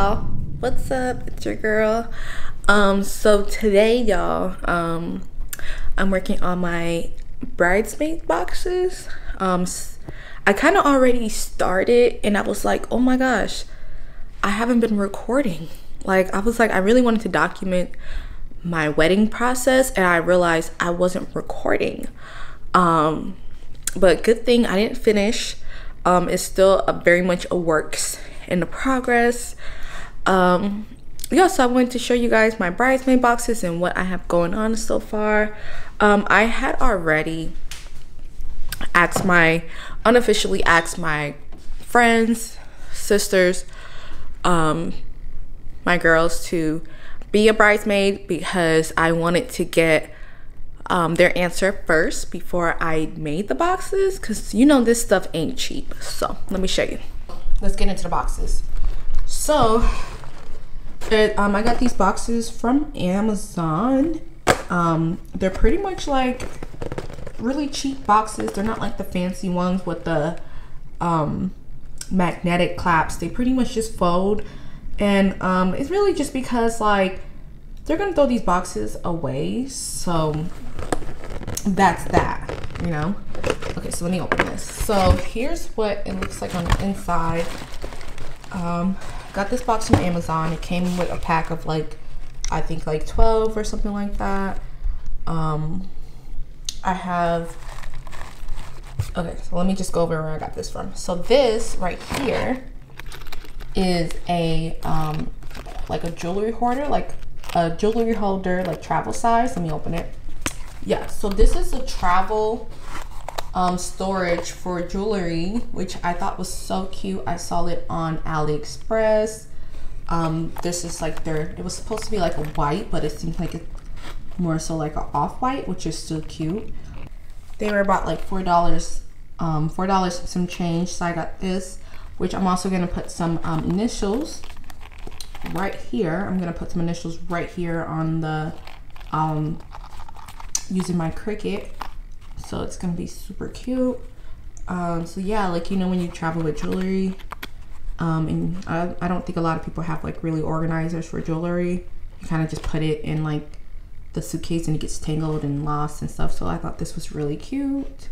y'all, what's up? It's your girl. So today, y'all, I'm working on my bridesmaid boxes. I kind of already started, and I was like, oh my gosh, I haven't been recording. Like, I was like, I really wanted to document my wedding process, and I realized I wasn't recording. But good thing I didn't finish. It's still very much a works in the progress. Yeah, so I wanted to show you guys my bridesmaid boxes and what I have going on so far. I had already unofficially asked my friends, sisters, my girls to be a bridesmaid because I wanted to get their answer first before I made the boxes, because you know this stuff ain't cheap. So let me show you. Let's get into the boxes. So I got these boxes from Amazon. They're pretty much like really cheap boxes. They're not like the fancy ones with the magnetic claps. They pretty much just fold, and it's really just because like they're gonna throw these boxes away, so that's that, you know. Okay, so let me open this. So here's what it looks like on the inside. Got this box from Amazon. It came with a pack of like, I think like 12 or something like that. Okay, so let me just go over where I got this from. So this right here is a like a jewelry hoarder, like a jewelry holder, like travel size. Let me open it. Yeah, so this is a travel storage for jewelry, which I thought was so cute. I saw it on AliExpress. This is like it was supposed to be like a white, but it seems like it's more so like an off-white, which is still cute. They were about like $4, $4 some change. So I got this, which I'm also gonna put some initials right here. I'm gonna put some initials right here on the using my Cricut, so it's gonna be super cute. So yeah, like, you know, when you travel with jewelry, and I don't think a lot of people have like really organizers for jewelry. You kind of just put it in like the suitcase and it gets tangled and lost and stuff, so I thought this was really cute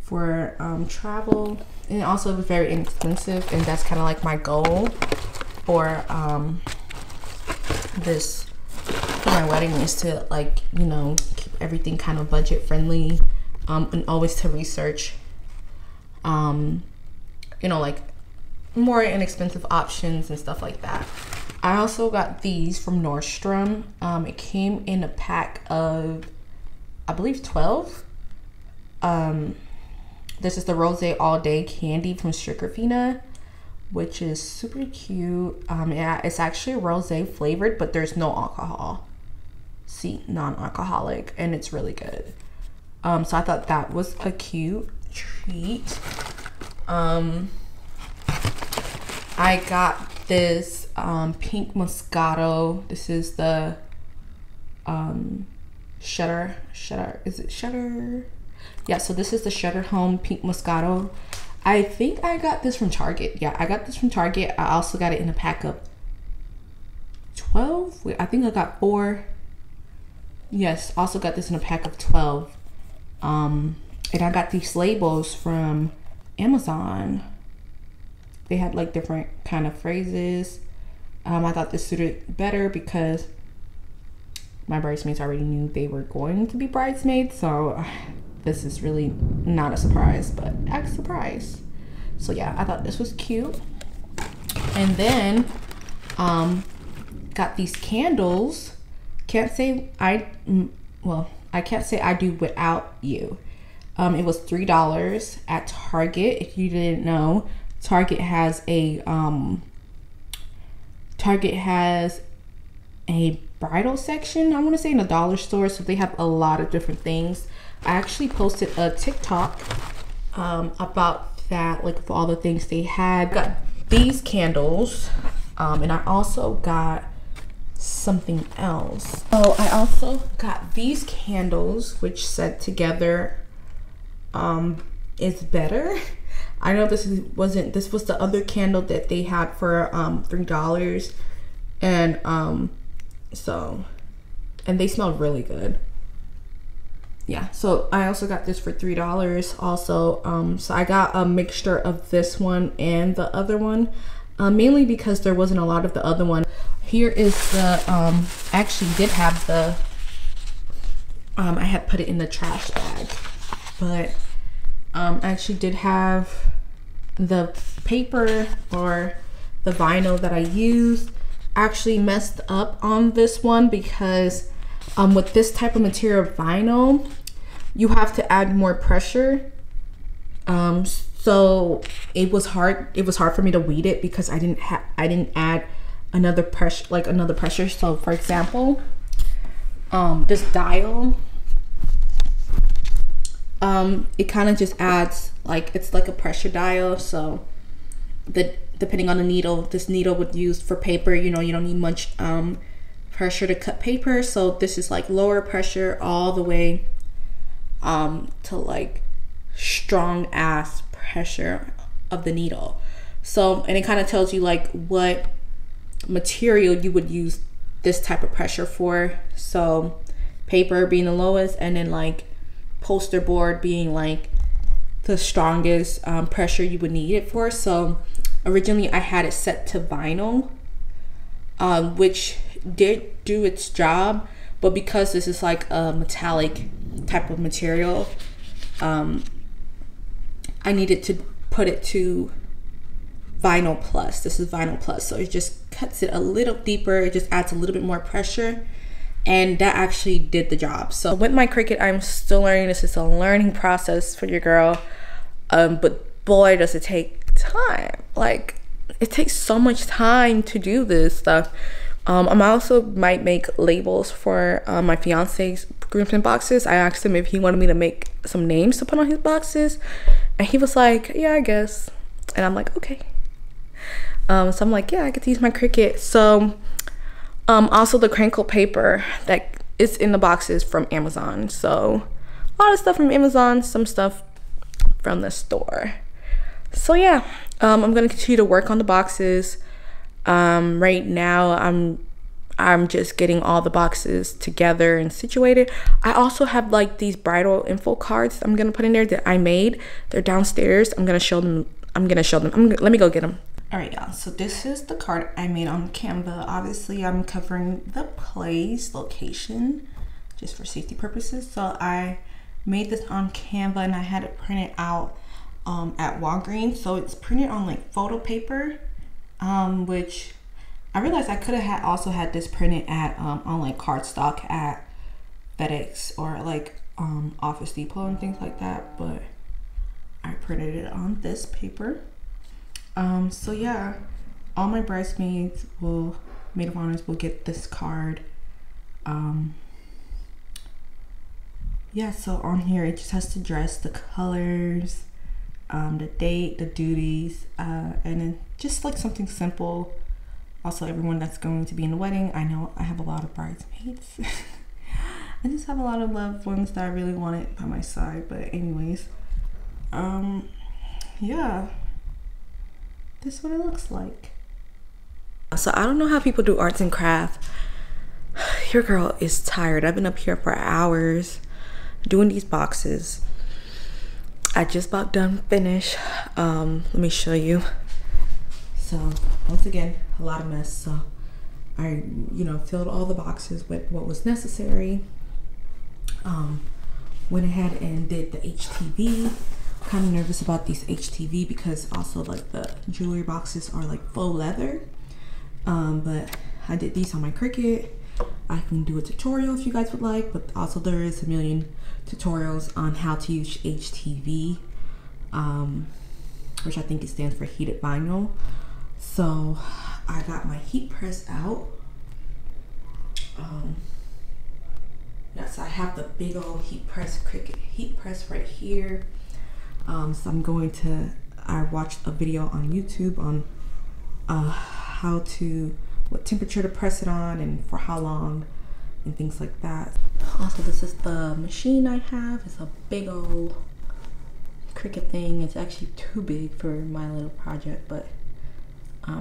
for travel, and also it was very inexpensive, and that's kind of like my goal for this, for my wedding, is to like, you know, keep everything kind of budget friendly, and always to research, you know, like more inexpensive options and stuff like that. I also got these from Nordstrom. It came in a pack of, I believe, 12. This is the Rose All Day Candy from Sugarfina, which is super cute. Yeah, it's actually rosé flavored, but there's no alcohol. See, non-alcoholic, and it's really good. So I thought that was a cute treat. I got this pink Moscato. This is the Sutter? Yeah, so this is the Sutter Home pink Moscato. I think I got this from Target. Yeah, I got this from Target. I also got it in a pack of 12. Wait, I think I got 4. Yes, also got this in a pack of 12. And I got these labels from Amazon. They had like different kind of phrases. I thought this suited better because my bridesmaids already knew they were going to be bridesmaids, so this is really not a surprise, but a surprise. So yeah, I thought this was cute. And then got these candles. I can't say I do without you. It was $3 at Target. If you didn't know, Target has a bridal section, I want to say, in a dollar store, so they have a lot of different things. I actually posted a TikTok about that, like for all the things they had. Got these candles, and I also got something else. Oh, I also got these candles, which set together is better. I know this was the other candle that they had for $3, and and they smelled really good. Yeah, so I also got this for $3 also. So I got a mixture of this one and the other one, mainly because there wasn't a lot of the other one. Here is the, I actually did have the, I had put it in the trash bag, but I actually did have the paper or the vinyl that I used. I actually messed up on this one because with this type of material, vinyl, you have to add more pressure. So it was hard. It was hard for me to weed it because I didn't add another pressure, So for example, this dial, it kind of just adds, like, it's like a pressure dial. So depending on the needle, this needle would use for paper, you know, you don't need much pressure to cut paper, so this is like lower pressure all the way to like strong ass pressure of the needle. So, and it kind of tells you like what material you would use this type of pressure for. So paper being the lowest, and then like poster board being like the strongest pressure you would need it for. So originally I had it set to vinyl, which did do its job, but because this is like a metallic type of material, I needed to put it to vinyl plus. This is vinyl plus, so it just cuts it a little deeper, it just adds a little bit more pressure, and that actually did the job. So with my Cricut, I'm still learning. This is a learning process for your girl, but boy does it take time. Like, it takes so much time to do this stuff. I also might make labels for my fiance's groomsmen boxes. I asked him if he wanted me to make some names to put on his boxes, and he was like, yeah, I guess. And I'm like, okay. So I'm like, yeah, I get to use my Cricut. So also the crinkle paper that is in the boxes from Amazon. So a lot of stuff from Amazon, some stuff from the store. So yeah, I'm gonna continue to work on the boxes. Right now I'm just getting all the boxes together and situated. I also have like these bridal info cards I'm gonna put in there that I made. They're downstairs. Let me go get them. All right, y'all, so this is the card I made on Canva. Obviously I'm covering the place, location, just for safety purposes. So I made this on Canva, and I had it printed out at Walgreens. So it's printed on like photo paper, which I realized I could have also had this printed at on like cardstock at FedEx or like Office Depot and things like that, but I printed it on this paper. So yeah, all my bridesmaids will, maid of honors will get this card. Yeah, so on here it just has the dress, the colors, the date, the duties, and then just like something simple. Also, everyone that's going to be in the wedding, I know I have a lot of bridesmaids. I just have a lot of loved ones that I really wanted by my side. But anyways, yeah, this is what it looks like. So I don't know how people do arts and craft. Your girl is tired. I've been up here for hours doing these boxes. I just about done finish. Let me show you. So once again, a lot of mess. So I, you know, filled all the boxes with what was necessary. Went ahead and did the HTV. Kind of nervous about these HTV because also like the jewelry boxes are like faux leather. But I did these on my Cricut. I can do a tutorial if you guys would like, but also there is a million tutorials on how to use HTV, which I think it stands for heated vinyl. So I got my heat press out. Yes, I have the big old heat press Cricut heat press right here. So I'm going to, I watched a video on YouTube on how to, what temperature to press it on and for how long and things like that. Also, this is the machine I have. It's a big old Cricut thing. It's actually too big for my little project, but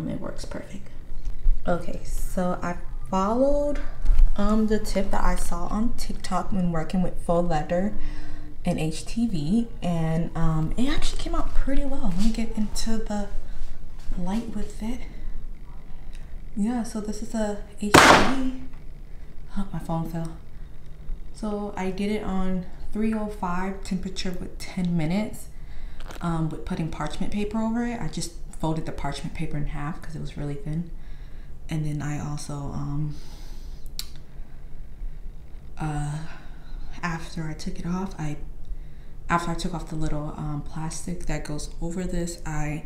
it works perfect. Okay, so I followed the tip that I saw on TikTok when working with full letter and HTV, and it actually came out pretty well. Let me get into the light with it. Yeah, so this is a HTV. Oh, my phone fell. So I did it on 305 temperature with 10 minutes with putting parchment paper over it. I just folded the parchment paper in half because it was really thin. And then I also, after I took it off, after I took off the little plastic that goes over this, I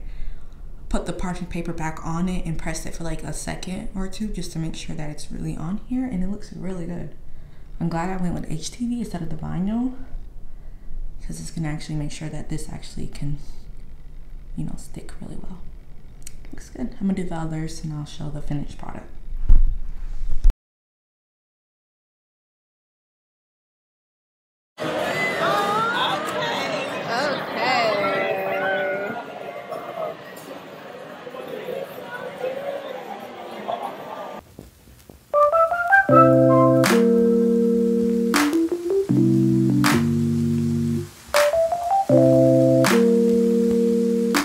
put the parchment paper back on it and pressed it for like a second or two just to make sure that it's really on here, and it looks really good. I'm glad I went with HTV instead of the vinyl because it's gonna actually make sure that this actually can, you know, stick really well. Looks good. I'm gonna do the others and I'll show the finished product.